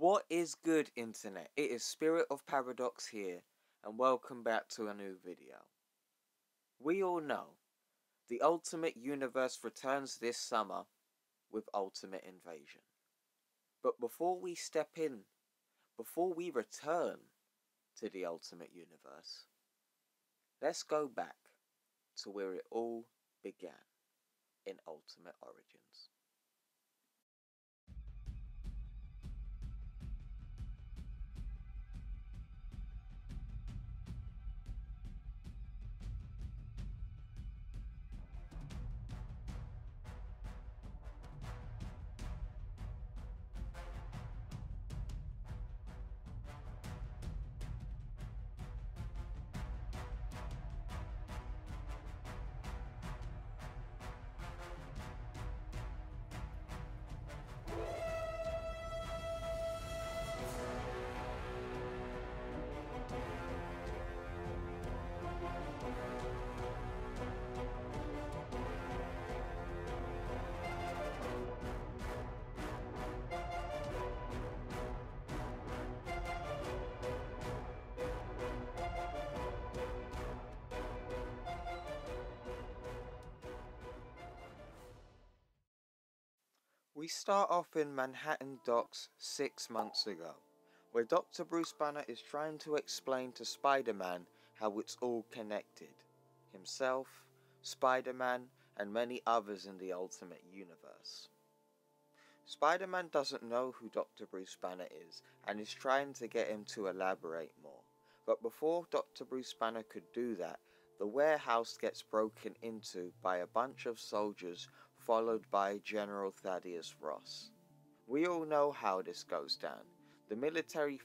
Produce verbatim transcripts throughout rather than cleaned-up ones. What is good, internet? It is Spirit of Paradox here, and welcome back to a new video. We all know the Ultimate Universe returns this summer with Ultimate Invasion. But before we step in, before we return to the Ultimate Universe, let's go back to where it all began in Ultimate Origins. We start off in Manhattan docks six months ago, where Doctor Bruce Banner is trying to explain to Spider-Man how it's all connected. Himself, Spider-Man, and many others in the Ultimate Universe. Spider-Man doesn't know who Doctor Bruce Banner is, and is trying to get him to elaborate more. But before Doctor Bruce Banner could do that, the warehouse gets broken into by a bunch of soldiers followed by General Thaddeus Ross. We all know how this goes down. The military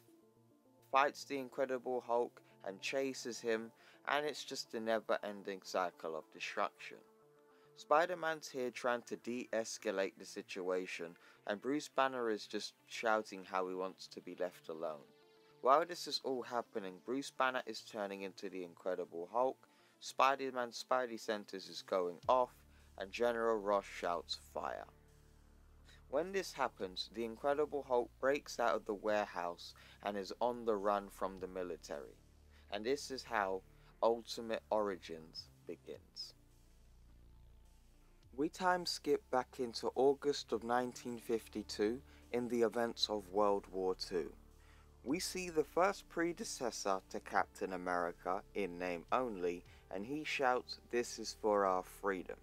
fights the Incredible Hulk and chases him, and it's just a never-ending cycle of destruction. Spider-Man's here trying to de-escalate the situation, and Bruce Banner is just shouting how he wants to be left alone. While this is all happening, Bruce Banner is turning into the Incredible Hulk, Spider-Man's Spidey Senses is going off, and General Ross shouts fire. When this happens, the Incredible Hulk breaks out of the warehouse and is on the run from the military. And this is how Ultimate Origins begins. We time skip back into August of nineteen fifty-two in the events of World War Two. We see the first predecessor to Captain America, in name only, and he shouts, "This is for our freedom."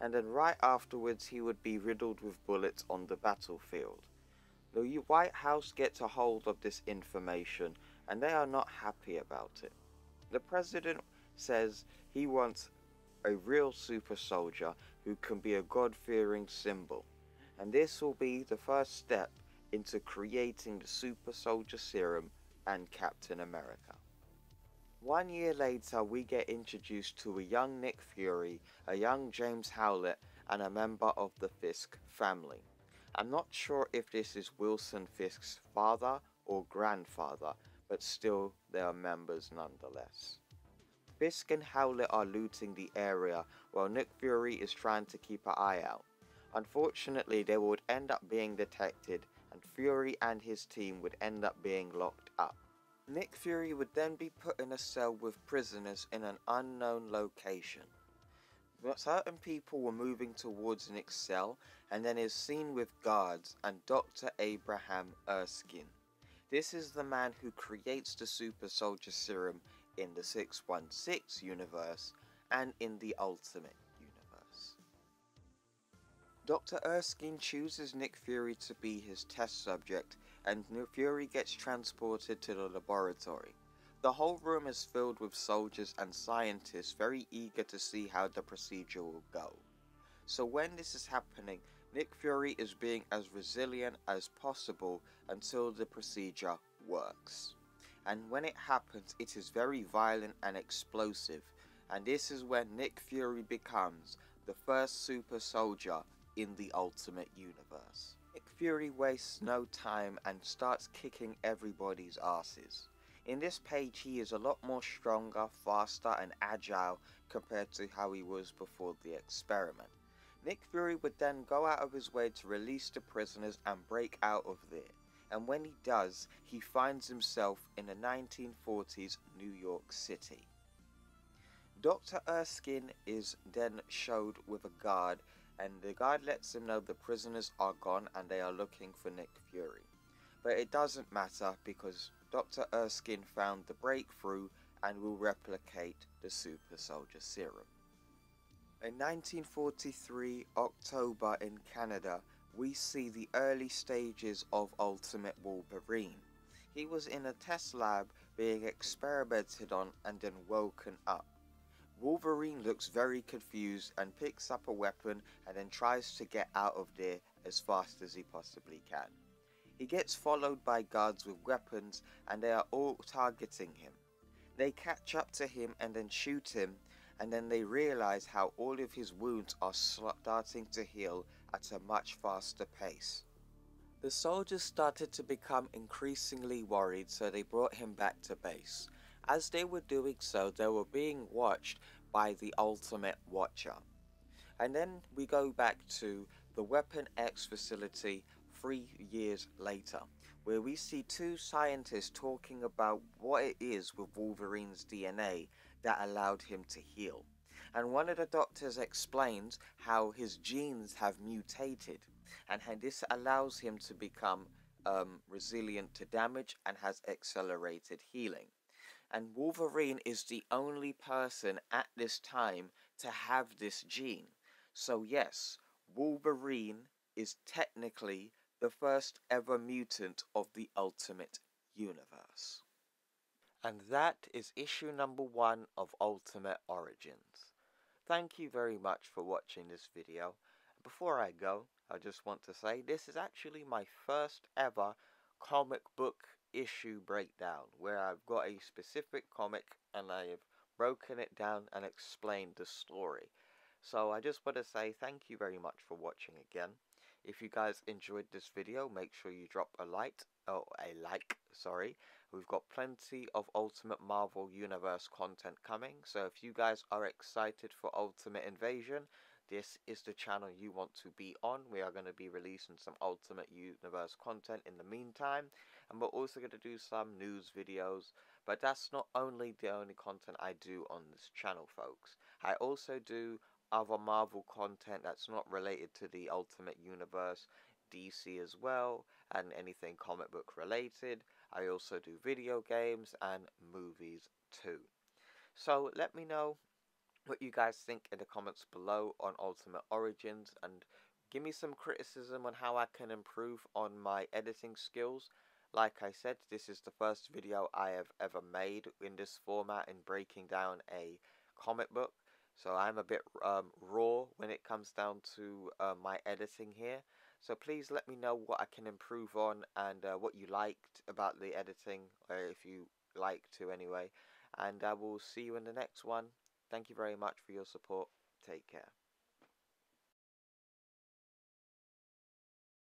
And then right afterwards he would be riddled with bullets on the battlefield. The White House gets a hold of this information, and they are not happy about it. The president says he wants a real super soldier who can be a God-fearing symbol, and this will be the first step into creating the Super Soldier Serum and Captain America. One year later, we get introduced to a young Nick Fury, a young James Howlett, and a member of the Fisk family. I'm not sure if this is Wilson Fisk's father or grandfather, but still they are members nonetheless. Fisk and Howlett are looting the area, while Nick Fury is trying to keep an eye out. Unfortunately, they would end up being detected, and Fury and his team would end up being locked up. Nick Fury would then be put in a cell with prisoners in an unknown location. Certain people were moving towards Nick's cell, and then is seen with guards and Doctor Abraham Erskine. This is the man who creates the Super Soldier Serum in the six one six universe and in the Ultimate Universe. Doctor Erskine chooses Nick Fury to be his test subject, and Fury gets transported to the laboratory. The whole room is filled with soldiers and scientists very eager to see how the procedure will go. So when this is happening, Nick Fury is being as resilient as possible until the procedure works. And when it happens, it is very violent and explosive, and this is when Nick Fury becomes the first super soldier in the Ultimate Universe. Nick Fury wastes no time and starts kicking everybody's asses. In this page he is a lot more stronger, faster and agile compared to how he was before the experiment. Nick Fury would then go out of his way to release the prisoners and break out of there. and when he does, he finds himself in the nineteen forties New York City. Doctor Erskine is then showed with a guard, and the guard lets him know the prisoners are gone and they are looking for Nick Fury. But it doesn't matter because Doctor Erskine found the breakthrough and will replicate the Super Soldier Serum. In nineteen forty-three, October in Canada, we see the early stages of Ultimate Wolverine. He was in a test lab being experimented on and then woken up. Wolverine looks very confused and picks up a weapon and then tries to get out of there as fast as he possibly can. He gets followed by guards with weapons and they are all targeting him. They catch up to him and then shoot him, and then they realize how all of his wounds are starting to heal at a much faster pace. The soldiers started to become increasingly worried, so they brought him back to base. As they were doing so, they were being watched by the Ultimate Watcher. And then we go back to the Weapon X facility three years later, where we see two scientists talking about what it is with Wolverine's D N A that allowed him to heal. And one of the doctors explains how his genes have mutated and how this allows him to become um, resilient to damage and has accelerated healing. And Wolverine is the only person at this time to have this gene. So yes, Wolverine is technically the first ever mutant of the Ultimate Universe. And that is issue number one of Ultimate Origins. Thank you very much for watching this video. Before I go, I just want to say this is actually my first ever comic book issue breakdown, where I've got a specific comic and I have broken it down and explained the story. So I just want to say thank you very much for watching again. If you guys enjoyed this video, make sure you drop a like. Oh, a like, sorry. We've got plenty of Ultimate Marvel Universe content coming, so if you guys are excited for Ultimate Invasion, this is the channel you want to be on. We are going to be releasing some Ultimate Universe content in the meantime, and we're also going to do some news videos, but that's not only the only content I do on this channel, folks. I also do other Marvel content that's not related to the Ultimate Universe, D C as well, and anything comic book related. I also do video games and movies too. So let me know what you guys think in the comments below on Ultimate Origins, and give me some criticism on how I can improve on my editing skills. Like I said, this is the first video I have ever made in this format in breaking down a comic book. So I'm a bit um, raw when it comes down to uh, my editing here. So please let me know what I can improve on and uh, what you liked about the editing, or if you like to anyway. And I will see you in the next one. Thank you very much for your support. Take care.